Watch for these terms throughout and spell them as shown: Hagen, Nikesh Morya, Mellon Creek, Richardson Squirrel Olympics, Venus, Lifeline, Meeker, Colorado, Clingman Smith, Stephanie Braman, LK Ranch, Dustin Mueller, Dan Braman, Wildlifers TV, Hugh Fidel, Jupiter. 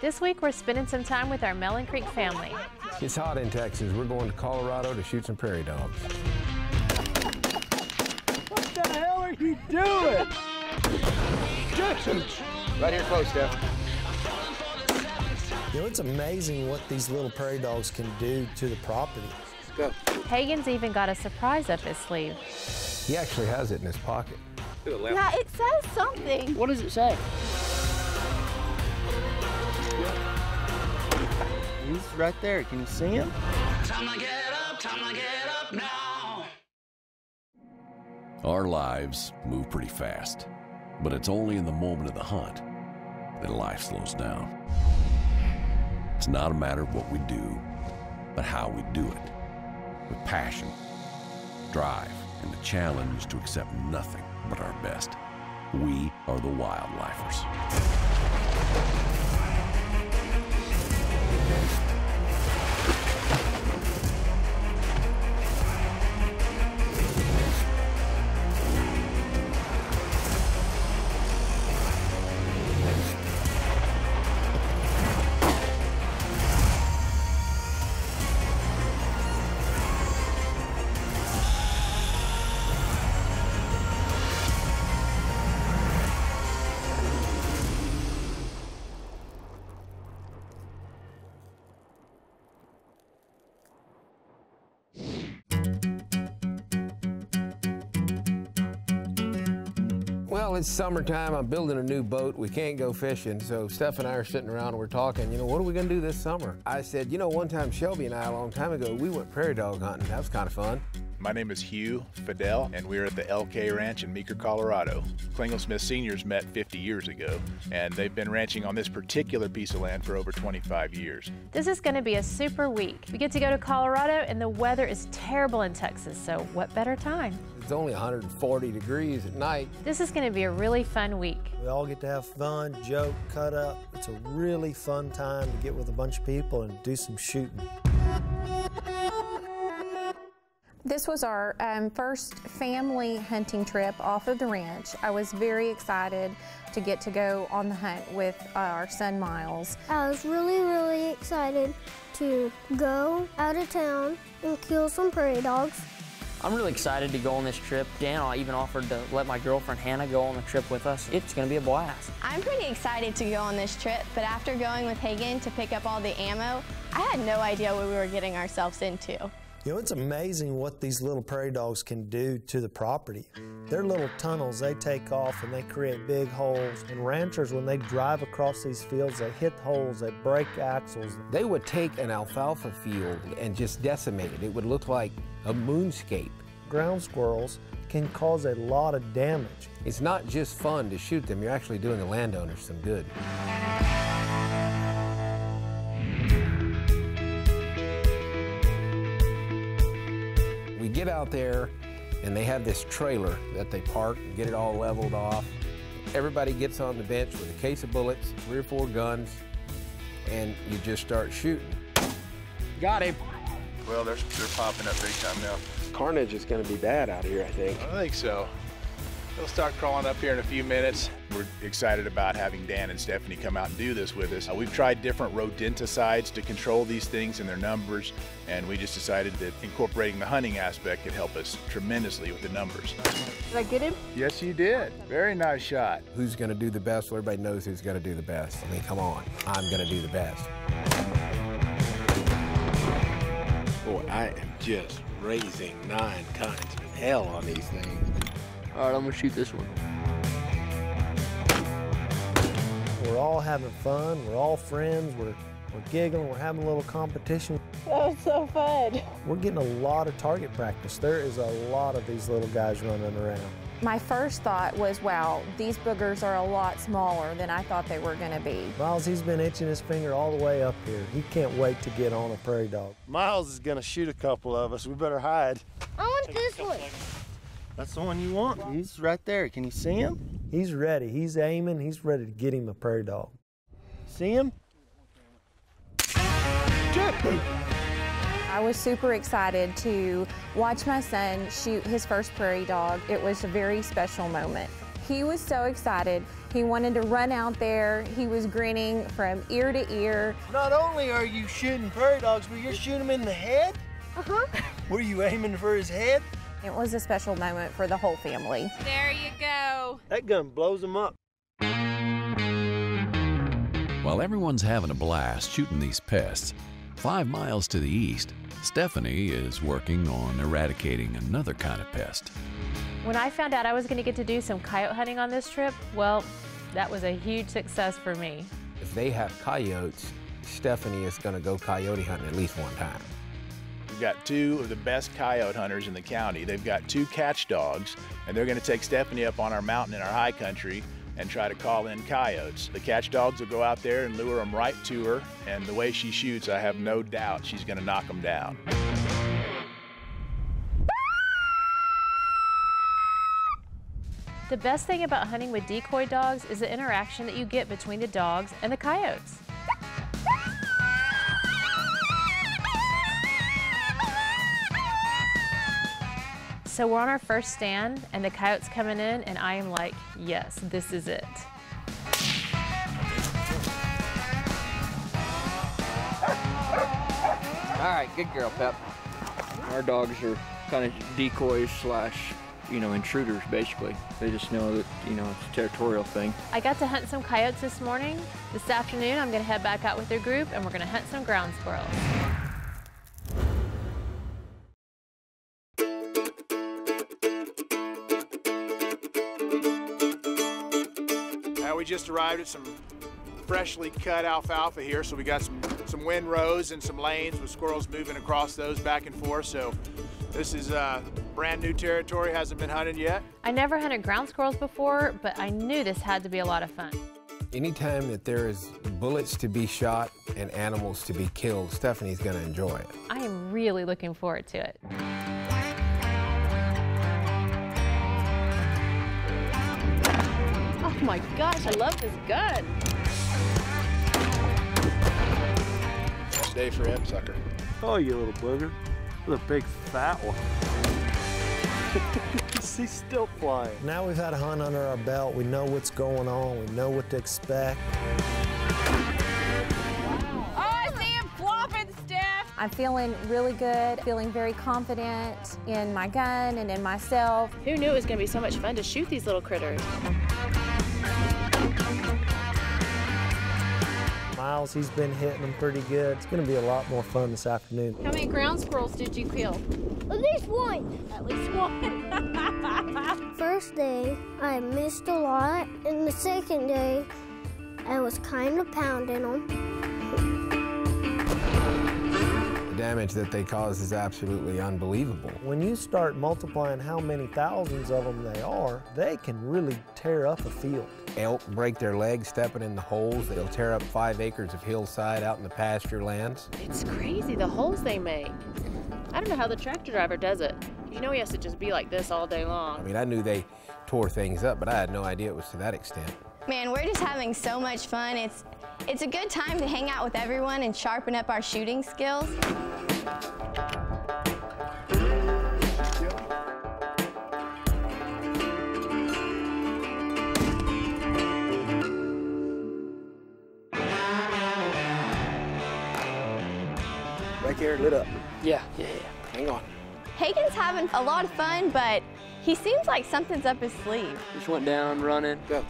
This week, we're spending some time with our Mellon Creek family. It's hot in Texas. We're going to Colorado to shoot some prairie dogs. What the hell are you doing? Texas! Right here close, Steph. You know, it's amazing what these little prairie dogs can do to the property. Let's go. Hagen's even got a surprise up his sleeve. He actually has it in his pocket. Yeah, it says something. What does it say? He's right there. Can you see him? Time to get up now. Our lives move pretty fast, but it's only in the moment of the hunt that life slows down. It's not a matter of what we do, but how we do it. With passion, drive, and the challenge to accept nothing but our best. We are the Wildlifers. Well, it's summertime, I'm building a new boat, we can't go fishing, so Steph and I are sitting around and we're talking, you know, what are we gonna do this summer? I said, you know, one time Shelby and I, a long time ago, we went prairie dog hunting, that was kind of fun. My name is Hugh Fidel, and we're at the LK Ranch in Meeker, Colorado. Clingman Smith seniors met 50 years ago, and they've been ranching on this particular piece of land for over 25 years. This is gonna be a super week. We get to go to Colorado, and the weather is terrible in Texas, so what better time? It's only 140 degrees at night. This is gonna be a really fun week. We all get to have fun, joke, cut up. It's a really fun time to get with a bunch of people and do some shooting. This was our first family hunting trip off of the ranch. I was very excited to get to go on the hunt with our son, Miles. I was really, really excited to go out of town and kill some prairie dogs. I'm really excited to go on this trip. Dan, I even offered to let my girlfriend Hannah go on the trip with us. It's gonna be a blast. I'm pretty excited to go on this trip, but after going with Hagen to pick up all the ammo, I had no idea what we were getting ourselves into. You know, it's amazing what these little prairie dogs can do to the property. Their little tunnels, they take off and they create big holes. And ranchers, when they drive across these fields, they hit holes, they break axles. They would take an alfalfa field and just decimate it. It would look like a moonscape. Ground squirrels can cause a lot of damage. It's not just fun to shoot them. You're actually doing the landowners some good. Get out there and they have this trailer that they park and get it all leveled off. Everybody gets on the bench with a case of bullets, 3 or 4 guns, and you just start shooting. Got him. Well, they're popping up big time now. Carnage is gonna be bad out here, I think. I think so. They'll start crawling up here in a few minutes. We're excited about having Dan and Stephanie come out and do this with us. We've tried different rodenticides to control these things and their numbers, and we just decided that incorporating the hunting aspect could help us tremendously with the numbers. Did I get him? Yes, you did. Very nice shot. Who's gonna do the best? Well, everybody knows who's gonna do the best. I mean, come on, I'm gonna do the best. Boy, I am just raising 9 tons of hell on these things. All right, I'm gonna shoot this one. We're all having fun, we're all friends, we're giggling, we're having a little competition. That was so fun. We're getting a lot of target practice. There is a lot of these little guys running around. My first thought was, wow, these boogers are a lot smaller than I thought they were gonna be. Miles, he's been itching his finger all the way up here. He can't wait to get on a prairie dog. Miles is gonna shoot a couple of us. We better hide. I want this one. That's the one you want. He's right there. Can you see him? He's ready. He's aiming. He's ready to get him a prairie dog. See him? I was super excited to watch my son shoot his first prairie dog. It was a very special moment. He was so excited. He wanted to run out there. He was grinning from ear to ear. Not only are you shooting prairie dogs, but you're shooting them in the head? Uh-huh. Were you aiming for his head? It was a special moment for the whole family. There you go. That gun blows them up. While everyone's having a blast shooting these pests, 5 miles to the east, Stephanie is working on eradicating another kind of pest. When I found out I was going to get to do some coyote hunting on this trip, well, that was a huge success for me. If they have coyotes, Stephanie is going to go coyote hunting at least one time. We've got two of the best coyote hunters in the county. They've got two catch dogs, and they're going to take Stephanie up on our mountain in our high country and try to call in coyotes. The catch dogs will go out there and lure them right to her, and the way she shoots, I have no doubt she's gonna knock them down. The best thing about hunting with decoy dogs is the interaction that you get between the dogs and the coyotes. So we're on our first stand, and the coyote's coming in, and I am like, yes, this is it. All right, good girl, Pep. Our dogs are kind of decoys slash, intruders, basically. They just know that, it's a territorial thing. I got to hunt some coyotes this morning. This afternoon, I'm gonna head back out with their group, and we're gonna hunt some ground squirrels. We just arrived at some freshly cut alfalfa here, so we got some windrows and some lanes with squirrels moving across those back and forth. So this is brand new territory, hasn't been hunted yet. I never hunted ground squirrels before, but I knew this had to be a lot of fun. Anytime that there is bullets to be shot and animals to be killed, Stephanie's gonna enjoy it. I am really looking forward to it. Oh my gosh, I love this gun. Best day for him, sucker. Oh, you little booger. What a big fat one. He's still flying. Now we've had a hunt under our belt. We know what's going on. We know what to expect. Wow. Oh, I see him flopping, Steph. I'm feeling really good, feeling very confident in my gun and in myself. Who knew it was going to be so much fun to shoot these little critters? Miles, he's been hitting them pretty good. It's gonna be a lot more fun this afternoon. How many ground squirrels did you kill? At least one. At least one. First day, I missed a lot. And the second day, I was kind of pounding them. The damage that they cause is absolutely unbelievable. When you start multiplying how many thousands of them they are, they can really tear up a field. Elk break their legs stepping in the holes. They'll tear up 5 acres of hillside out in the pasture lands. It's crazy, the holes they make. I don't know how the tractor driver does it. He has to just be like this all day long. I mean, I knew they tore things up, but I had no idea it was to that extent. Man, we're just having so much fun. It's a good time to hang out with everyone and sharpen up our shooting skills. Here, lit up. Yeah. Hang on. Hagen's having a lot of fun, but he seems like something's up his sleeve. Just went down, running, go.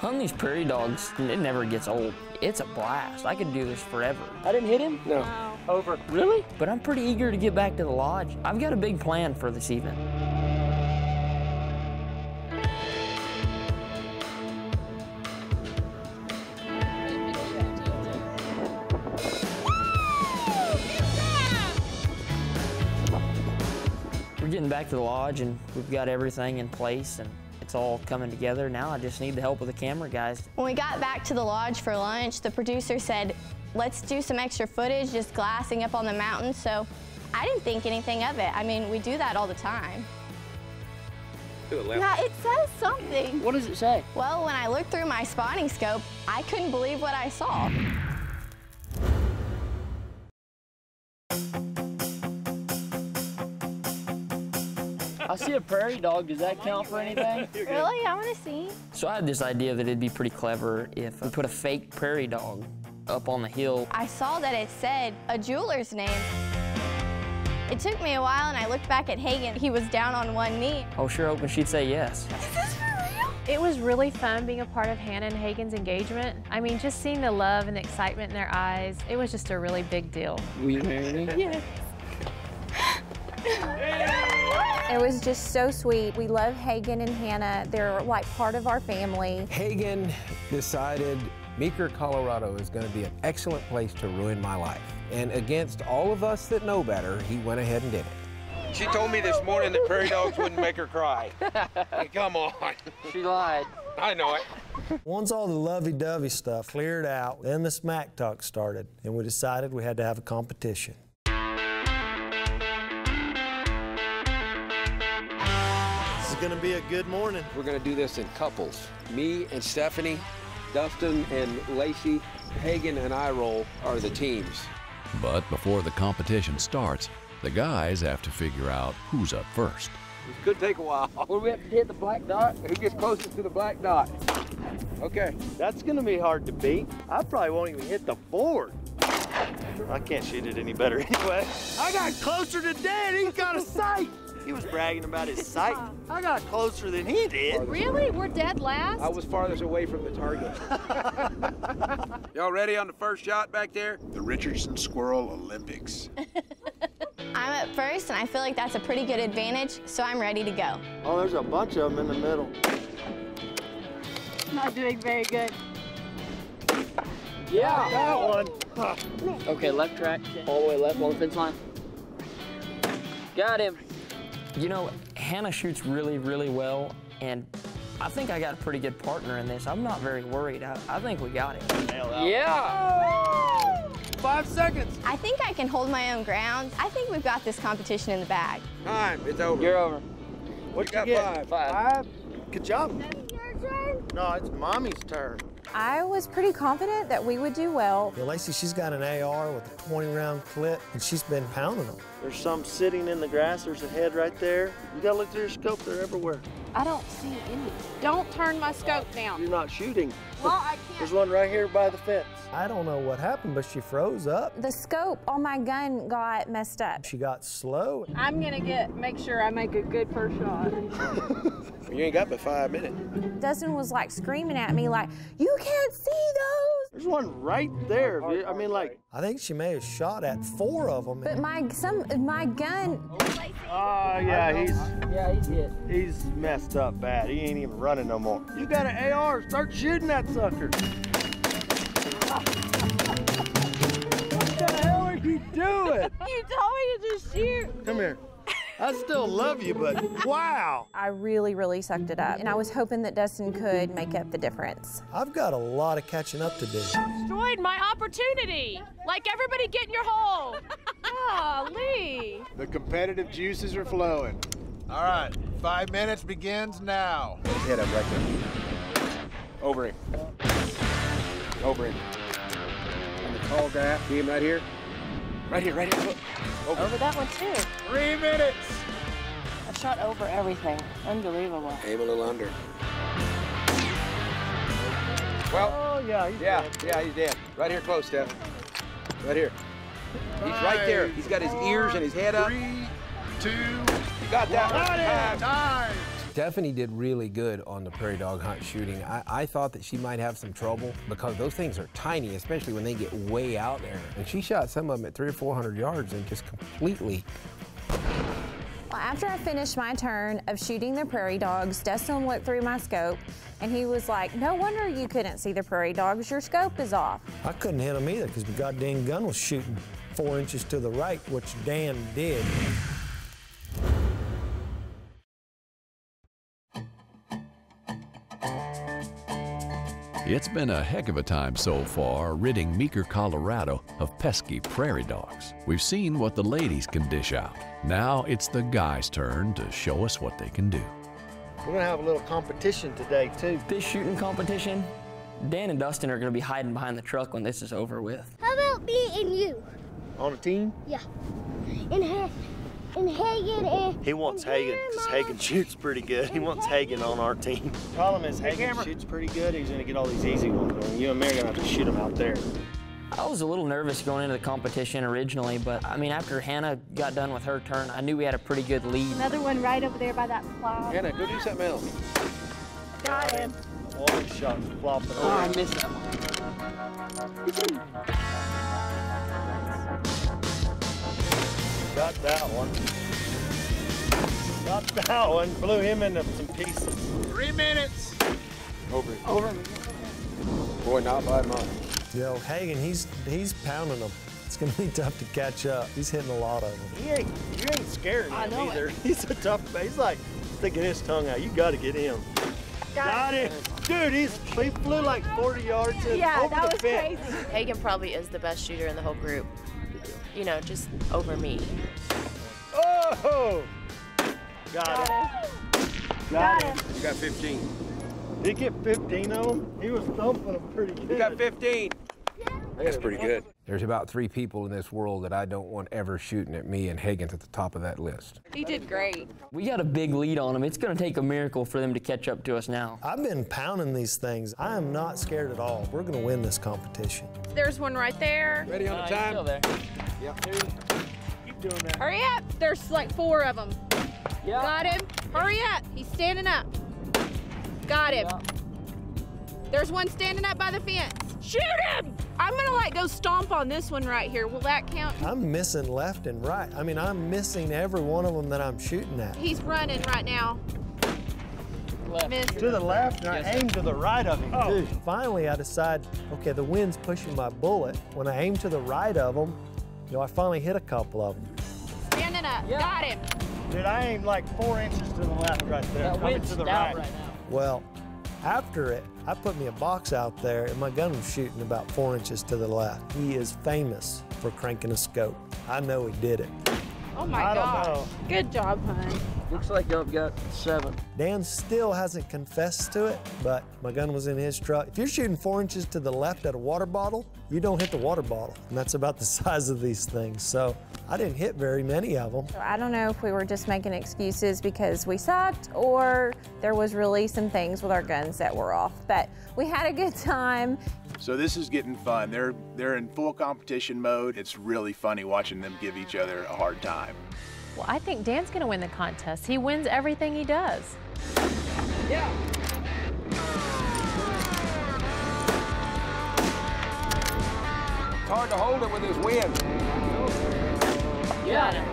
Hunting these prairie dogs, it never gets old. It's a blast. I could do this forever. I didn't hit him? No. Wow. Over. Really? But I'm pretty eager to get back to the lodge. I've got a big plan for this evening. Back to the lodge, and we've got everything in place, and it's all coming together. Now I just need the help of the camera guys. When we got back to the lodge for lunch, the producer said, let's do some extra footage, just glassing up on the mountain. So I didn't think anything of it. I mean, we do that all the time. Do it loud. Yeah, it says something. What does it say? Well, when I looked through my spotting scope, I couldn't believe what I saw. I see a prairie dog. Does that count for anything? Really? I want to see. So I had this idea that it'd be pretty clever if we put a fake prairie dog up on the hill. I saw that it said a jeweler's name. It took me a while, and I looked back at Hagen. He was down on one knee. I was sure hoping she'd say yes. Is this for real? It was really fun being a part of Hannah and Hagen's engagement. I mean, just seeing the love and the excitement in their eyes, it was just a really big deal. Will you marry me? Yes. It was just so sweet. We love Hagen and Hannah. They're like part of our family. Hagen decided Meeker, Colorado is going to be an excellent place to ruin my life. And against all of us that know better, he went ahead and did it. She told me this morning that prairie dogs wouldn't make her cry. Come on. She lied. I know it. Once all the lovey-dovey stuff cleared out, then the smack talk started, and we decided we had to have a competition. This is going to be a good morning. We're going to do this in couples. Me and Stephanie, Dustin and Lacey, Hagen and I roll are the teams. But before the competition starts, the guys have to figure out who's up first. It could take a while. Well, we have to hit the black dot. Who gets closest to the black dot? Okay. That's going to be hard to beat. I probably won't even hit the board. I can't shoot it any better anyway. I got closer to Dan. He got a sight. He was bragging about his sight. I got closer than he did. Really? We're dead last? I was farthest away from the target. Y'all ready on the first shot back there? The Richardson Squirrel Olympics. I'm up first, and I feel like that's a pretty good advantage, so I'm ready to go. Oh, there's a bunch of them in the middle. Not doing very good. Yeah, that one. Okay, left track, all the way left on the fence line. Got him. You know, Hannah shoots really, really well, and I think I got a pretty good partner in this. I'm not very worried. I think we got it. Yeah! Woo! 5 seconds. I think I can hold my own ground. I think we've got this competition in the bag. Time. It's over. You're over. What you got? 5. 5. Good job. Is your turn? No, it's Mommy's turn. I was pretty confident that we would do well. Yeah, Lacey, she's got an AR with a 20-round clip, and she's been pounding them. There's some sitting in the grass. There's a head right there. You gotta look through your scope. They're everywhere. I don't see any. Don't turn my scope down. You're not shooting. Well, I can't. There's one right here by the fence. I don't know what happened, but she froze up. The scope on my gun got messed up. She got slow. I'm gonna make sure I make a good first shot. You ain't got but 5 minutes. Dustin was like screaming at me like, you can't see those. There's one right there. I mean, like. I think she may have shot at 4 of them. But my gun. Oh, yeah, he's hit. He's messed up bad. He ain't even running no more. You got an AR. Start shooting that sucker. What the hell are you doing? You told me to just shoot. Come here. I still love you, but wow. I really, really sucked it up, and I was hoping that Dustin could make up the difference. I've got a lot of catching up to do. Destroyed my opportunity. Like, everybody get in your hole. Golly. The competitive juices are flowing. All right, 5 minutes begins now. Hit him right there. Over him. Over him. And the tall guy, see him right here? Right here, right here. Over that one, too. 3 minutes. I shot over everything. Unbelievable. Aim a little under. Well, oh, yeah, he's dead. Right here, close, Steph. Right here. He's right there. He's got his ears and his head up. 3, 2, you got that one. Time. Stephanie did really good on the prairie dog hunt shooting. I thought that she might have some trouble because those things are tiny, especially when they get way out there. And she shot some of them at 300 or 400 yards and just completely. Well, after I finished my turn of shooting the prairie dogs, Dustin looked through my scope and he was like, no wonder you couldn't see the prairie dogs. Your scope is off. I couldn't hit them either because the goddamn gun was shooting 4 inches to the right, which Dan did. It's been a heck of a time so far ridding Meeker, Colorado of pesky prairie dogs. We've seen what the ladies can dish out. Now it's the guys' turn to show us what they can do. We're gonna have a little competition today too. This shooting competition, Dan and Dustin are gonna be hiding behind the truck when this is over with. How about me and you? On a team? Yeah, and half. And Hagen and... He wants Hagen because Hagen shoots pretty good. He wants Hagen on our team. The problem is Hagen shoots pretty good. He's going to get all these easy ones. And you and me are going to have to shoot them out there. I was a little nervous going into the competition originally, but I mean, after Hannah got done with her turn, I knew we had a pretty good lead. Another one right over there by that flop. Hannah, go do something else. Got him. All these shots flopping over. Oh, I missed that one. Got that one. Got that one. Blew him into some pieces. 3 minutes. Over. Over. Boy, not by much. Yo, Hagen, he's pounding them. It's going to be tough to catch up. He's hitting a lot of them. You ain't scared of him either. He's a tough guy. He's like sticking his tongue out. You got to get him. Got it. Dude, he flew like 40 yards in over that was the fence. Crazy. Hagen probably is the best shooter in the whole group. You know, just over me. Oh! Got it. You got 15. Did he get 15 on him? He was thumping them pretty good. He got 15. That's pretty good. There's about 3 people in this world that I don't want ever shooting at me, and Hagen's at the top of that list. He did great. We got a big lead on him. It's going to take a miracle for them to catch up to us now. I've been pounding these things. I am not scared at all. We're going to win this competition. There's one right there. Ready on the time. Still there. Yep. Keep doing that. Hurry up. There's like 4 of them. Yep. Got him. Hurry up. He's standing up. Got him. There's one standing up by the fence. Shoot him! I'm gonna like go stomp on this one right here. Will that count? I'm missing left and right. I mean, I'm missing every one of them that I'm shooting at. He's running right now. Left. To the left, and I aim to the right of him, too. Finally, I decide, okay, the wind's pushing my bullet. When I aim to the right of him, you know, I finally hit a couple of them. Standing up. Yeah. Got him. Dude, I aim like 4 inches to the left right there. That wind's to the right. Well, after it, I put me a box out there, and my gun was shooting about 4 inches to the left. He is famous for cranking a scope. I know he did it. Oh, my gosh. Good job, hon. Looks like y'all got 7. Dan still hasn't confessed to it, but my gun was in his truck. If you're shooting 4 inches to the left at a water bottle, you don't hit the water bottle, and that's about the size of these things. So I didn't hit very many of them. I don't know if we were just making excuses because we sucked or there was really some things with our guns that were off, but we had a good time. So this is getting fun. They're in full competition mode. It's really funny watching them give each other a hard time. Well, I think Dan's gonna win the contest. He wins everything he does. Yeah. It's hard to hold it with his wind. Got him.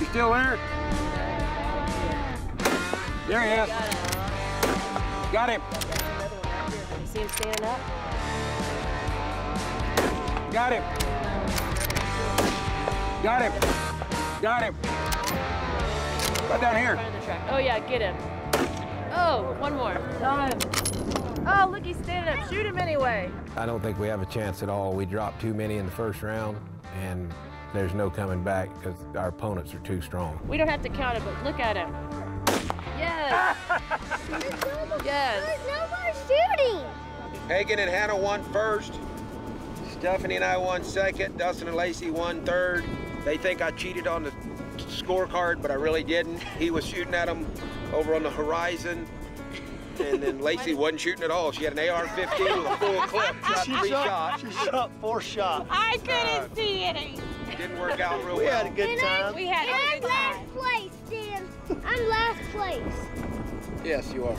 You still there? There he is. Got him. You see him standing up? Got him. Got him. Got him. Right down here. Oh, yeah, get him. Oh, one more. Got him. Oh, look, he's standing up. Shoot him anyway. I don't think we have a chance at all. We dropped too many in the first round, and there's no coming back because our opponents are too strong. We don't have to count it, but look at him. Yes. Yes. No more shooting. Hagen and Hannah won first. Stephanie and I won second. Dustin and Lacey won third. They think I cheated on the scorecard, but I really didn't. He was shooting at them over on the horizon. And then Lacey wasn't shooting at all. She had an AR-15 with a full clip. She shot 3 shots. She shot 4 shots. I couldn't see any. Didn't work out real well. We had a good time. We had a good time. I'm last place, Dan. I'm last place. Yes, you are.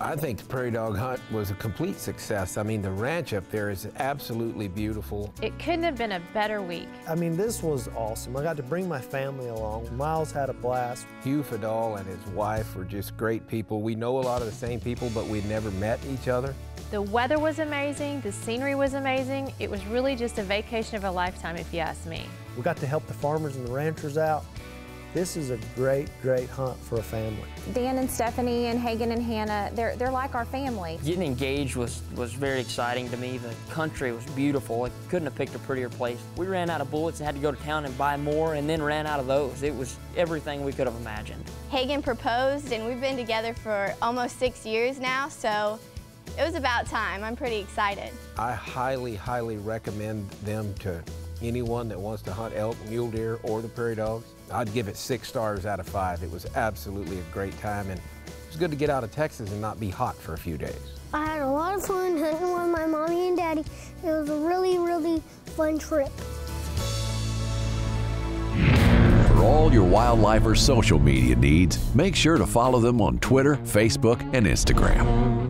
I think the prairie dog hunt was a complete success. I mean, the ranch up there is absolutely beautiful. It couldn't have been a better week. I mean, this was awesome. I got to bring my family along. Miles had a blast. Hugh Fidel and his wife were just great people. We know a lot of the same people, but we'd never met each other. The weather was amazing. The scenery was amazing. It was really just a vacation of a lifetime, if you ask me. We got to help the farmers and the ranchers out. This is a great, great hunt for a family. Dan and Stephanie and Hagen and Hannah, they're like our family. Getting engaged was very exciting to me. The country was beautiful. I couldn't have picked a prettier place. We ran out of bullets and had to go to town and buy more and then ran out of those. It was everything we could have imagined. Hagen proposed and we've been together for almost 6 years now, so It was about time. I'm pretty excited. I highly, highly recommend them to anyone that wants to hunt elk, mule deer, or the prairie dogs. I'd give it 6 stars out of 5. It was absolutely a great time, and it was good to get out of Texas and not be hot for a few days. I had a lot of fun hunting with my mommy and daddy. It was a really, really fun trip. For all your Wildlifers' social media needs, make sure to follow them on Twitter, Facebook, and Instagram.